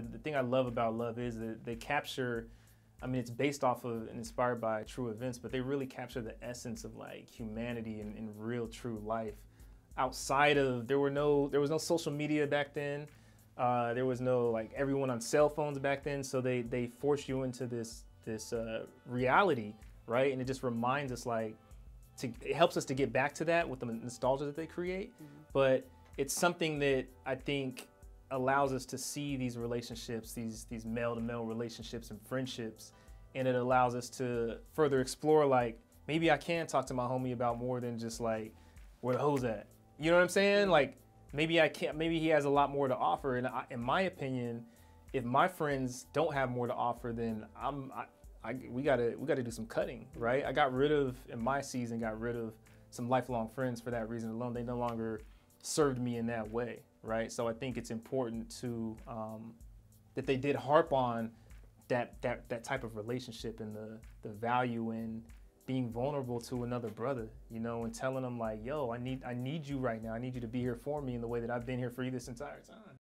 The thing I love about Love Is that they capture, I mean, it's based off of and inspired by true events, but they really capture the essence of like humanity and real true life. Outside of, there was no social media back then. There was no like everyone on cell phones back then. So they force you into this reality, right? And it just reminds us like, it helps us to get back to that with the nostalgia that they create. Mm-hmm. But it's something that I think allows us to see these relationships, these male-to-male relationships and friendships, and it allows us to further explore, like, maybe I can talk to my homie about more than just, like, where the hoes at? You know what I'm saying? Like, maybe I can't, maybe he has a lot more to offer, and in my opinion, if my friends don't have more to offer, then we gotta do some cutting, right? I got rid of, in my season, got rid of some lifelong friends for that reason alone. They no longer served me in that way, right? So I think it's important to that they did harp on that type of relationship and the value in being vulnerable to another brother, you know, and telling them like, yo, I need you right now. I need you to be here for me in the way that I've been here for you this entire time.